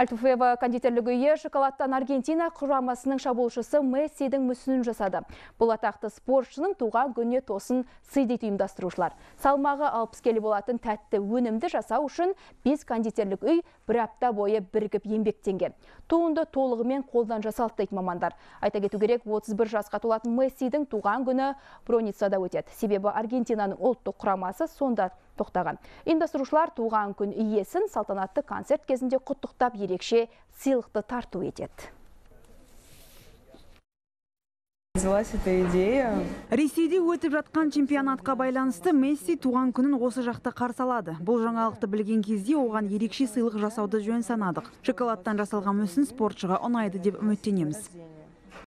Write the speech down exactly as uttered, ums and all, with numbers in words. Алтуфьево кондитерлігі үйе шоколадтан Аргентина құрамасының шабуылшысы Мессидің мүсінін жасады. Бұл атақты спортшының туған күніне тосын сый дейді ұйымдастырушылар. Салмағы алпыс келі болатын тәтті өнімді жасау үшін бес кондитерлік үй бір апта бойы бірігіп еңбектенген. Туынды толығымен қолдан жасалды дейді мамандар. Айта кету керек, отыз бір жасқа толатын Мессидің туған күні Броницада өтеді. Себебі Аргентинаның ұлттық құрамасы сонда тоқтаған. Ұйымдастырушылар туған күн иесін салтанатты концерт кезінде құттықтап ерекше сыйлықты тарту етеді. Ресейде өтіп жатқан чемпионатқа байланысты Месси туған күнін осы жақта қарсалады. Бұл жаңалықты білген кезде оған ерекше сыйлық жасауды жөн санадық. Шоколадтан жасалған мүсін спортшыға ұнайды деп үміттенеміз.